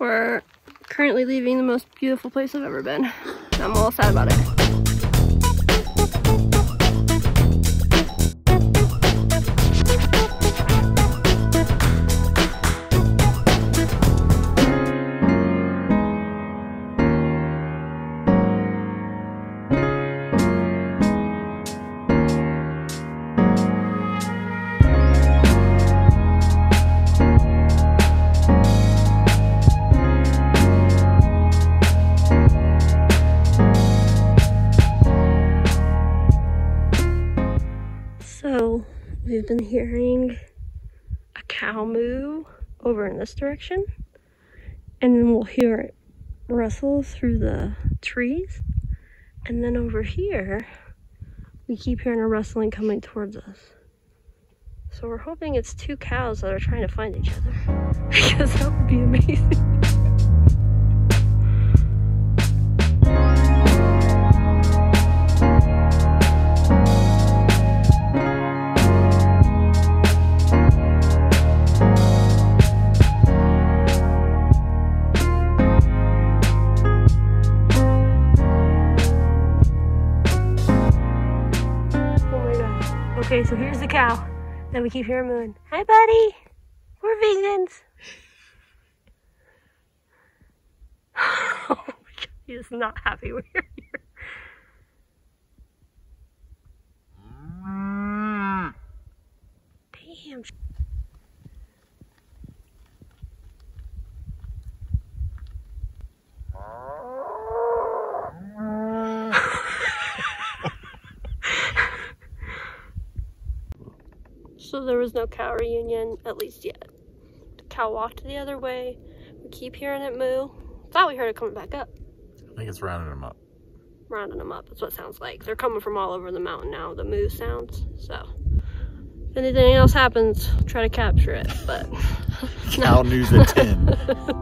We're currently leaving the most beautiful place I've ever been. I'm a little sad about it. We've been hearing a cow moo over in this direction, and then we'll hear it rustle through the trees, and then over here we keep hearing a rustling coming towards us. So we're hoping it's two cows that are trying to find each other, because that would be amazing. Okay, so here's the cow that we keep hearing mooing. Hi, buddy. We're vegans. Oh my God, he is not happy we're here. Damn. So there was no cow reunion, at least yet. The cow walked the other way. We keep hearing it moo. Thought we heard it coming back up. I think it's rounding them up. Rounding them up, that's what it sounds like. They're coming from all over the mountain now, the moo sounds. So, if anything else happens, I'll try to capture it, but. Cow news at 10.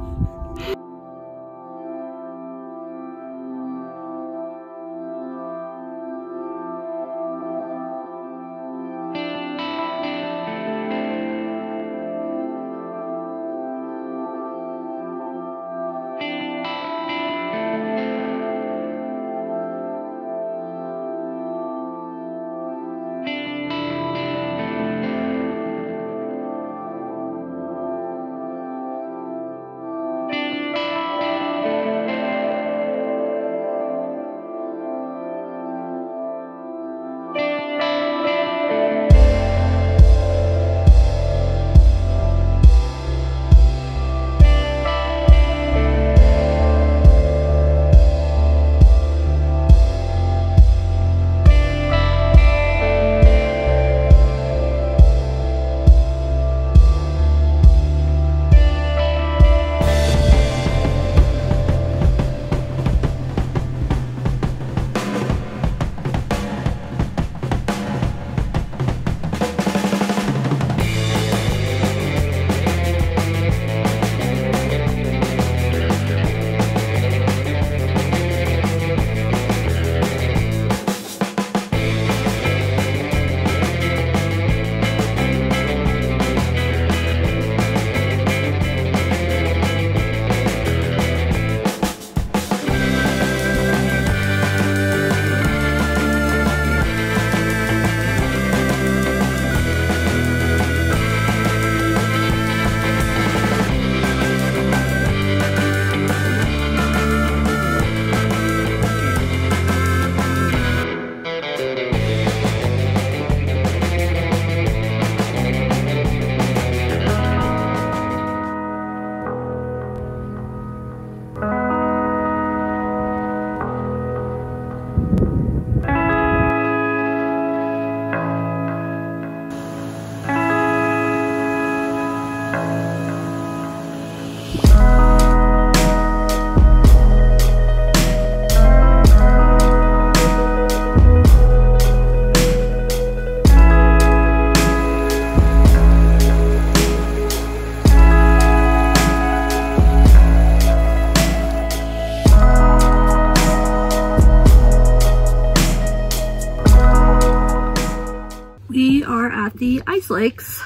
The ice lakes.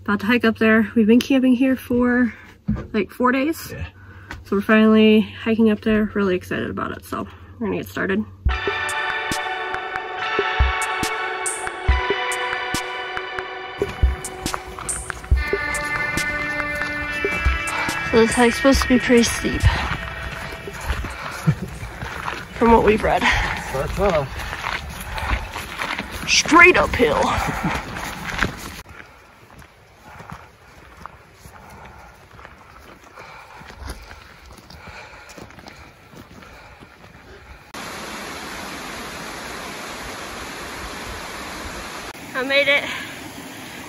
About to hike up there. We've been camping here for like 4 days. Yeah. So we're finally hiking up there, really excited about it. So we're gonna get started. So this hike's supposed to be pretty steep. From what we've read. Starts off straight uphill. I made it.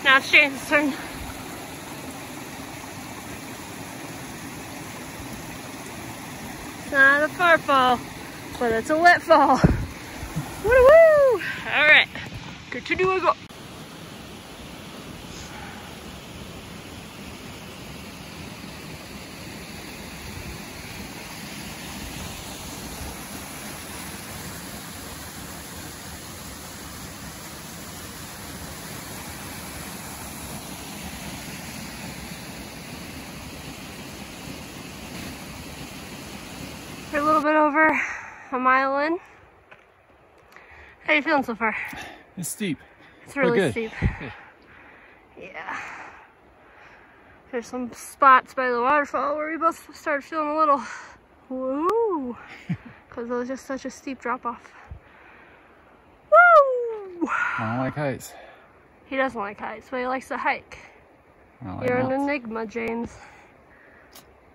Now it's James' turn. It's not a far fall, but it's a wet fall. Woo woo! All right, continue to go. We're a little bit over a mile in. How you feeling so far? It's steep. It's really steep. Good. Yeah. There's some spots by the waterfall where we both started feeling a little woo, because it was just such a steep drop off. Woo! I don't like heights. He doesn't like heights, but he likes to hike. Like you're an enigma, James.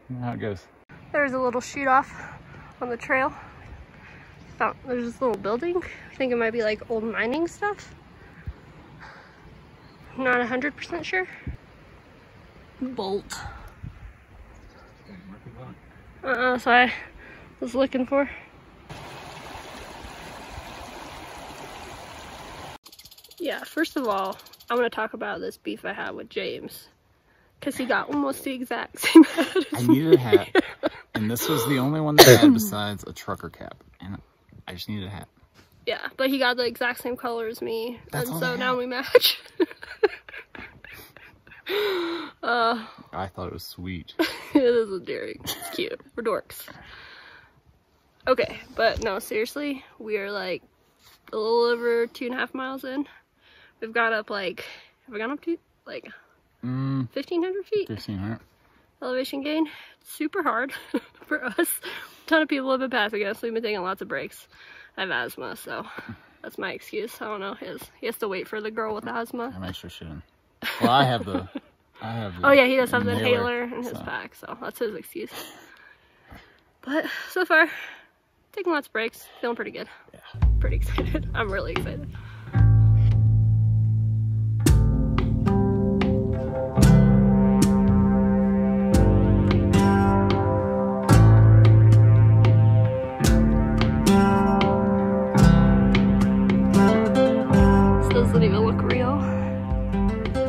You know how it goes. There's a little shoot off on the trail. There's this little building. I think it might be like old mining stuff. I'm not 100% sure. Bolt. So I was looking for. Yeah, first of all, I'm gonna talk about this beef I had with James. Cause he got almost the exact same hat as me. I needed a hat. And this was the only one that I had besides a trucker cap. And I just needed a hat. Yeah, but he got the exact same color as me. That's and so now we match. I thought it was sweet. It is endearing. It's cute. We're dorks. Okay, but no, seriously, we are like a little over 2.5 miles in. We've got up like, have we gone up to like 1,500 feet? 1,500. Elevation gain, super hard for us. A ton of people have been passing us. We've been taking lots of breaks. I have asthma, so that's my excuse. I don't know his. He has to wait for the girl with asthma. I'm extra shitting. Well, I have the. Oh yeah, he does have the inhaler in his pack, so that's his excuse. But so far, taking lots of breaks, feeling pretty good. Yeah. Pretty excited. I'm really excited.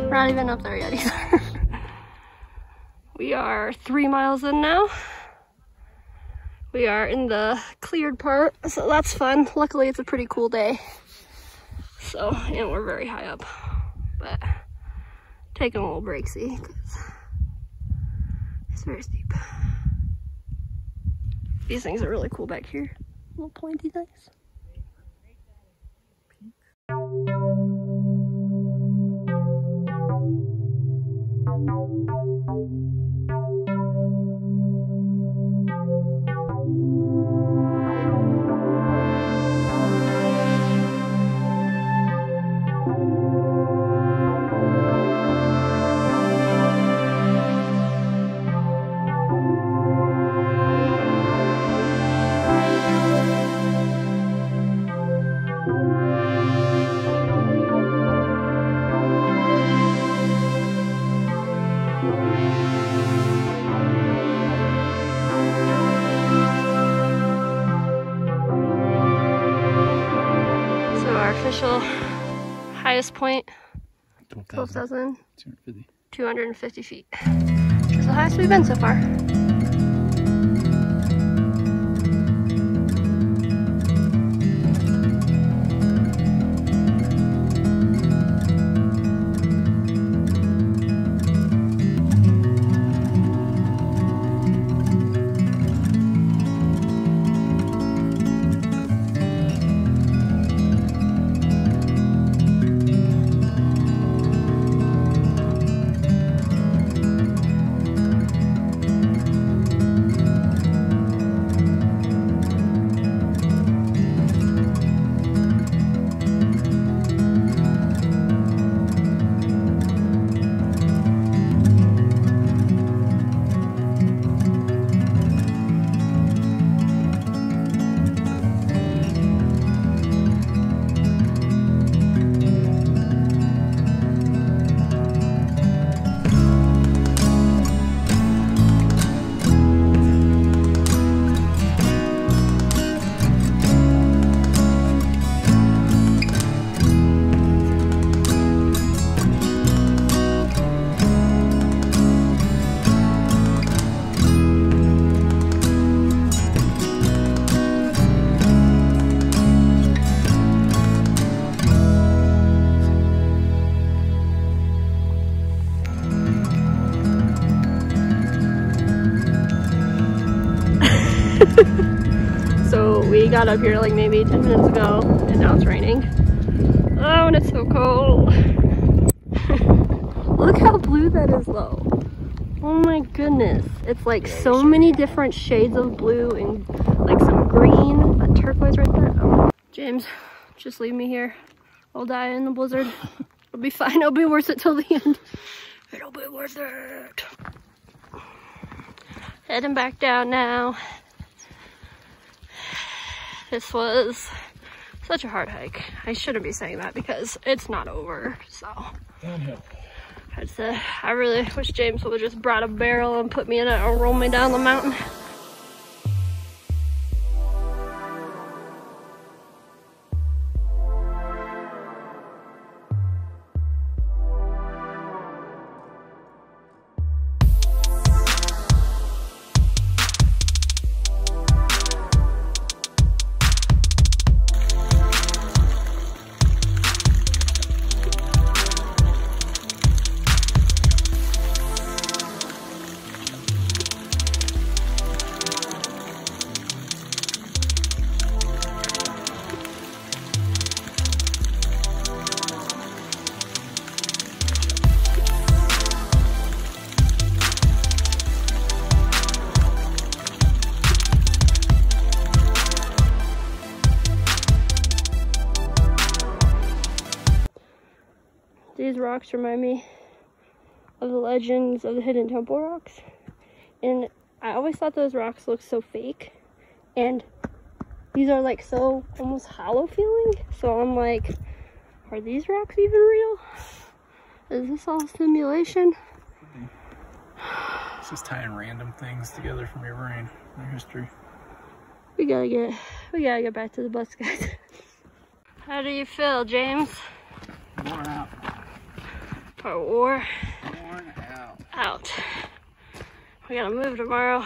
Not even up there yet either. We are 3 miles in now. We are in the cleared part, so that's fun. Luckily it's a pretty cool day, so, and we're very high up, but taking a little breaksy because it's very steep. These things are really cool back here, little pointy things. Highest point, 12,250 feet. It's the highest we've been so far. So we got up here like maybe 10 minutes ago and now it's raining. Oh, and it's so cold. Look how blue that is though. Oh my goodness. It's like so many different shades of blue and like some green, that turquoise right there. Oh. James, just leave me here. I'll die in the blizzard. It'll be fine. It'll be worth it till the end. It'll be worth it. Heading back down now. This was such a hard hike. I shouldn't be saying that because it's not over, so. Downhill. I'd say, I really wish James would have just brought a barrel and put me in it or roll me down the mountain. These rocks remind me of the legends of the hidden temple rocks, and I always thought those rocks looked so fake, and these are like so almost hollow feeling, so I'm like, are these rocks even real? Is this all simulation? It's just tying random things together from your brain, your history. We gotta get back to the bus, guys. How do you feel, James? Worn out. Worn out. We gotta move tomorrow.